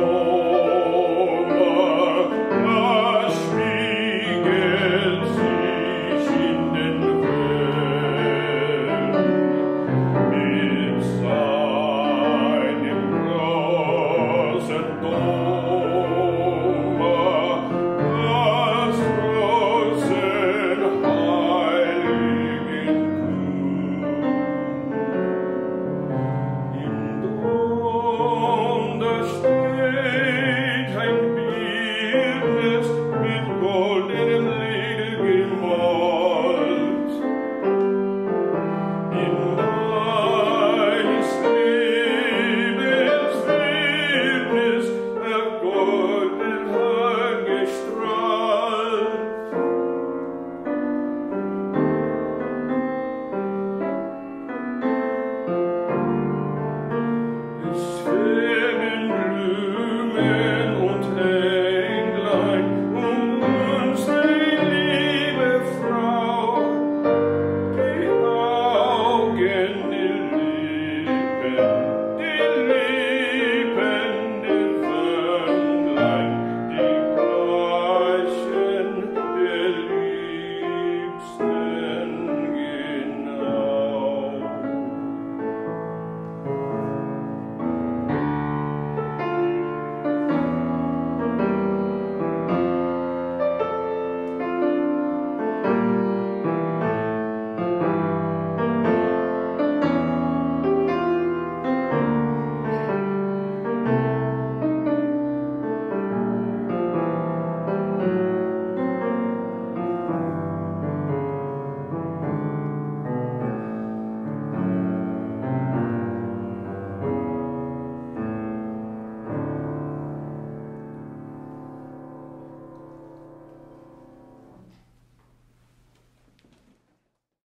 Oh.